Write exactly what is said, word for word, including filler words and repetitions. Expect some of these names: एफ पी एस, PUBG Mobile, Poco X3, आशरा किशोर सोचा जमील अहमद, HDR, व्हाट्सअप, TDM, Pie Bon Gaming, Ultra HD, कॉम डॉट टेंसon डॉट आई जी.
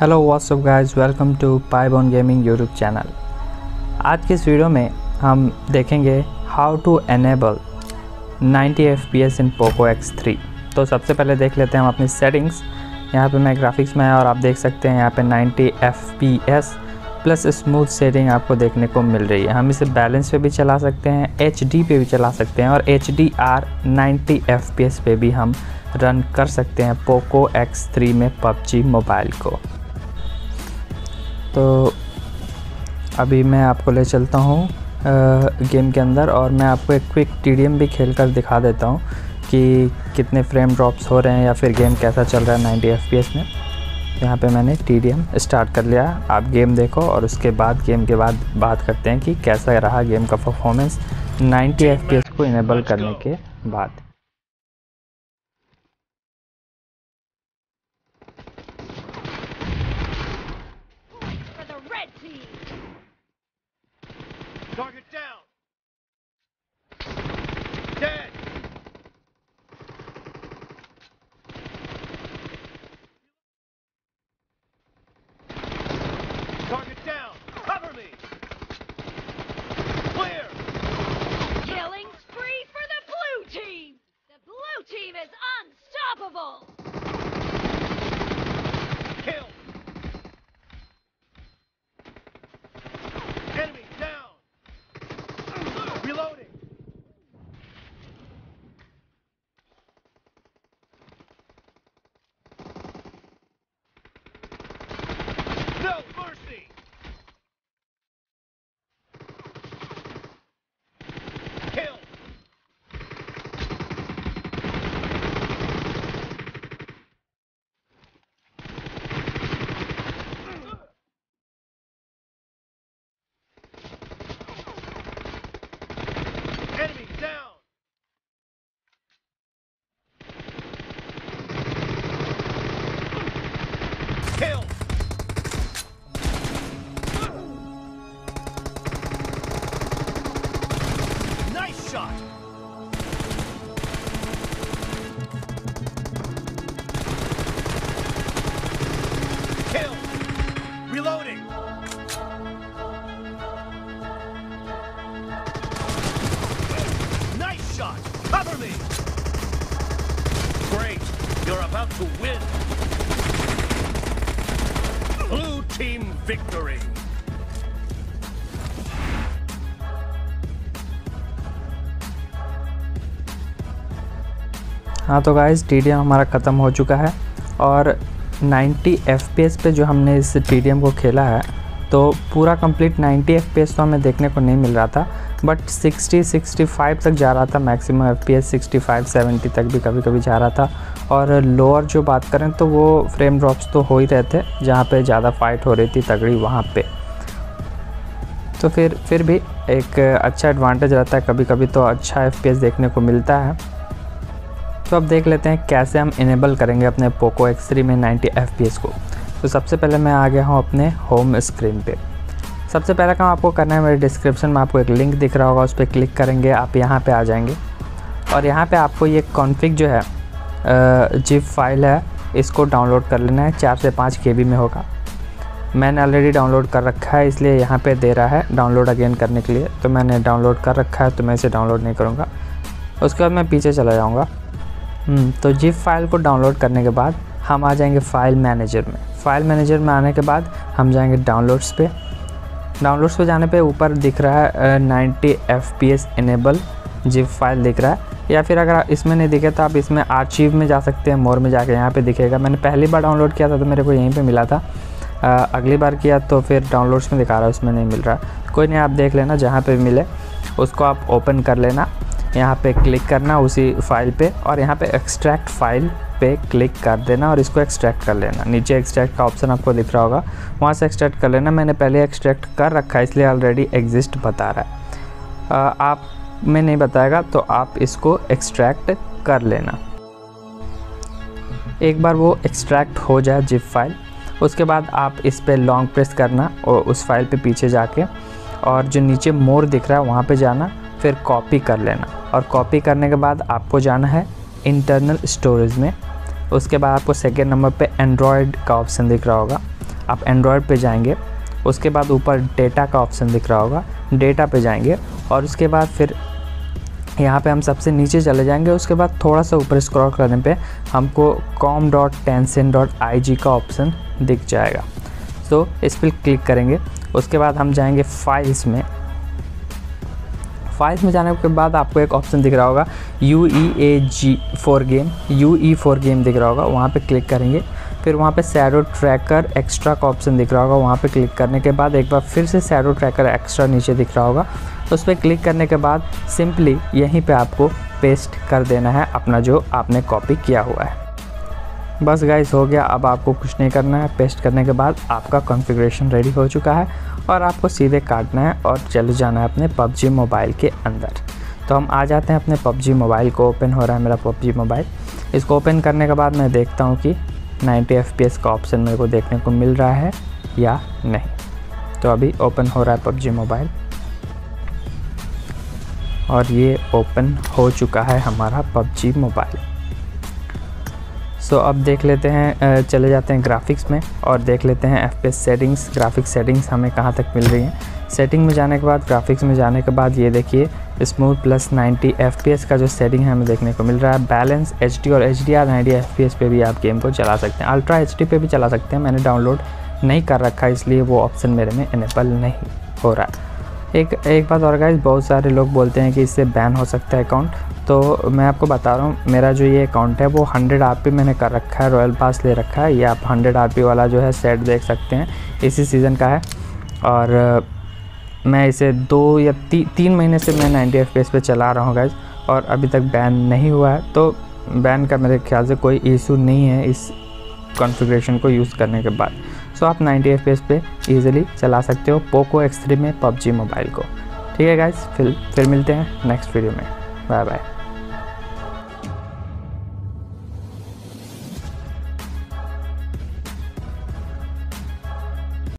Hello व्हाट्सअप guys, welcome to Pi Bon gaming YouTube channel. आज के इस video में हम देखेंगे how to enable ninety एफ पी एस in Poco X three. तो सबसे पहले देख लेते हैं हम अपनी सेटिंग्स। यहाँ पे मैं ग्राफिक्स में है और आप देख सकते हैं यहाँ पे ninety एफ पी एस plus smooth setting आपको देखने को मिल रही है। हम इसे बैलेंस पे भी चला सकते हैं, एच डी पे भी चला सकते हैं और H D R ninety एफ पी एस पे भी हम रन कर सकते हैं पोको एक्स थ्री में पबजी मोबाइल को। तो अभी मैं आपको ले चलता हूँ गेम के अंदर और मैं आपको एक क्विक टी डी एम भी खेल कर दिखा देता हूँ कि कितने फ्रेम ड्रॉप्स हो रहे हैं या फिर गेम कैसा चल रहा है नाइंटी एफ पी एस में। यहाँ पे मैंने टी डी एम स्टार्ट कर लिया, आप गेम देखो और उसके बाद गेम के बाद बात करते हैं कि कैसा रहा गेम का performance ninety एफ पी एस को इनेबल करने के बाद। Target down. Dead. Target down. Cover me. Clear. Killing spree for the blue team. The blue team is unstoppable. Kill. Kill! Nice shot! Kill! Reloading! Nice shot! Cover me! Great! You're about to win! Blue team victory! हाँ तो guys, T D M हमारा ख़त्म हो चुका है और ninety एफ पी एस पे जो हमने इस टी डी एम को खेला है तो पूरा complete ninety एफ पी एस तो हमें देखने को नहीं मिल रहा था, बट सिक्सटी सिक्सटी फाइव तक जा रहा था। Maximum एफ पी एस sixty five seventy तक भी कभी कभी जा रहा था। और लोअर जो बात करें तो वो फ्रेम ड्रॉप्स तो हो ही रहे थे, जहाँ पे ज़्यादा फाइट हो रही थी तगड़ी वहाँ पे। तो फिर फिर भी एक अच्छा एडवांटेज रहता है, कभी कभी तो अच्छा एफ पी एस देखने को मिलता है। तो अब देख लेते हैं कैसे हम इनेबल करेंगे अपने पोको एक्स थ्री में नाइंटी एफ पी एस को। तो सबसे पहले मैं आ गया हूँ अपने होम स्क्रीन पे। सबसे पहला काम आपको करना है, मेरे डिस्क्रिप्शन में आपको एक लिंक दिख रहा होगा, उस पर क्लिक करेंगे, आप यहाँ पे आ जाएंगे और यहाँ पे आपको ये कॉन्फ़िग जो है जिप फाइल है इसको डाउनलोड कर लेना है। चार से पाँच के बी में होगा। मैंने ऑलरेडी डाउनलोड कर रखा है इसलिए यहाँ पे दे रहा है डाउनलोड अगेन करने के लिए, तो मैंने डाउनलोड कर रखा है तो मैं इसे डाउनलोड नहीं करूँगा। उसके बाद मैं पीछे चला जाऊँगा। तो जिप फाइल को डाउनलोड करने के बाद हम आ जाएंगे फ़ाइल मैनेजर में। फ़ाइल मैनेजर में आने के बाद हम जाएंगे डाउनलोड्स पे। डाउनलोड्स पे जाने पे ऊपर दिख रहा है ninety एफ पी एस enable zip file दिख रहा है, या फिर अगर इसमें नहीं दिखे तो आप इसमें आर्चीव में जा सकते हैं, मोर में जाके यहाँ पे दिखेगा। मैंने पहली बार डाउनलोड किया था तो मेरे को यहीं पे मिला था, आ, अगली बार किया तो फिर डाउनलोड्स में दिखा रहा है, उसमें नहीं मिल रहा। कोई नहीं, आप देख लेना, जहाँ पर मिले उसको आप ओपन कर लेना। यहाँ पर क्लिक करना उसी फाइल पर और यहाँ पर एक्सट्रैक्ट फाइल पे क्लिक कर देना और इसको एक्सट्रैक्ट कर लेना। नीचे एक्सट्रैक्ट का ऑप्शन आपको दिख रहा होगा, वहाँ से एक्सट्रैक्ट कर लेना। मैंने पहले एक्सट्रैक्ट कर रखा है इसलिए ऑलरेडी एग्जिस्ट बता रहा है, आ, आप में नहीं बताएगा तो आप इसको एक्सट्रैक्ट कर लेना। एक बार वो एक्सट्रैक्ट हो जाए जिप फाइल, उसके बाद आप इस पर लॉन्ग प्रेस करना और उस फाइल पर पीछे जाके और जो नीचे मोर दिख रहा है वहाँ पर जाना, फिर कॉपी कर लेना। और कॉपी करने के बाद आपको जाना है इंटरनल स्टोरेज में। उसके बाद आपको सेकेंड नंबर पे एंड्रॉयड का ऑप्शन दिख रहा होगा, आप एंड्रॉयड पे जाएंगे, उसके बाद ऊपर डेटा का ऑप्शन दिख रहा होगा, डेटा पे जाएंगे और उसके बाद फिर यहाँ पे हम सबसे नीचे चले जाएंगे। उसके बाद थोड़ा सा ऊपर स्क्रॉल करने पे हमको com dot Tencent dot I G का ऑप्शन दिख जाएगा, तो इस पर क्लिक करेंगे। उसके बाद हम जाएंगे फाइल्स में। फाइल्स में जाने के बाद आपको एक ऑप्शन दिख रहा होगा U E A G for game, U E for game दिख रहा होगा, वहाँ पे क्लिक करेंगे। फिर वहाँ पे शैडो ट्रैकर एक्स्ट्रा का ऑप्शन दिख रहा होगा, वहाँ पे क्लिक करने के बाद एक बार फिर से शैडो ट्रैकर एक्स्ट्रा नीचे दिख रहा होगा, उस पर क्लिक करने के बाद सिंपली यहीं पे आपको पेस्ट कर देना है अपना जो आपने कॉपी किया हुआ है। बस गाइस हो गया, अब आपको कुछ नहीं करना है। पेस्ट करने के बाद आपका कॉन्फ़िगरेशन रेडी हो चुका है और आपको सीधे काटना है और चले जाना है अपने पबजी मोबाइल के अंदर। तो हम आ जाते हैं अपने पबजी मोबाइल को, ओपन हो रहा है मेरा पबजी मोबाइल। इसको ओपन करने के बाद मैं देखता हूँ कि नाइंटी एफ पी एस का ऑप्शन मेरे को देखने को मिल रहा है या नहीं। तो अभी ओपन हो रहा है पबजी मोबाइल और ये ओपन हो चुका है हमारा पबजी मोबाइल। सो so, अब देख लेते हैं, चले जाते हैं ग्राफिक्स में और देख लेते हैं एफ पी एस settings, graphics settings हमें कहाँ तक मिल रही हैं। सेटिंग में जाने के बाद, ग्राफिक्स में जाने के बाद ये देखिए smooth plus ninety एफ पी एस का जो सेटिंग है हमें देखने को मिल रहा है। बैलेंस एच डी और H D R ninety एफ पी एस पे भी आप गेम को चला सकते हैं, अल्ट्रा एच डी पे भी चला सकते हैं। मैंने डाउनलोड नहीं कर रखा इसलिए वो ऑप्शन मेरे में इनेबल नहीं हो रहा है। एक एक बात और गाइस, बहुत सारे लोग बोलते हैं कि इससे बैन हो सकता है अकाउंट, तो मैं आपको बता रहा हूँ मेरा जो ये अकाउंट है वो हंड्रेड आरपी मैंने कर रखा है, रॉयल पास ले रखा है। ये आप हंड्रेड आरपी वाला जो है सेट देख सकते हैं, इसी सीज़न का है और मैं इसे दो या ती, तीन महीने से मैं नाइंटी एफपीएस पे चला रहा हूँ गाइस और अभी तक बैन नहीं हुआ है। तो बैन का मेरे ख्याल से कोई इशू नहीं है इस कॉन्फ़िगरेशन को यूज़ करने के बाद। सो आप नाइंटी एफपीएस पे इजीली चला सकते हो पोको एक्स थ्री में पबजी मोबाइल को। ठीक है गाइस, फिर फिर मिलते हैं नेक्स्ट वीडियो में। Bye bye.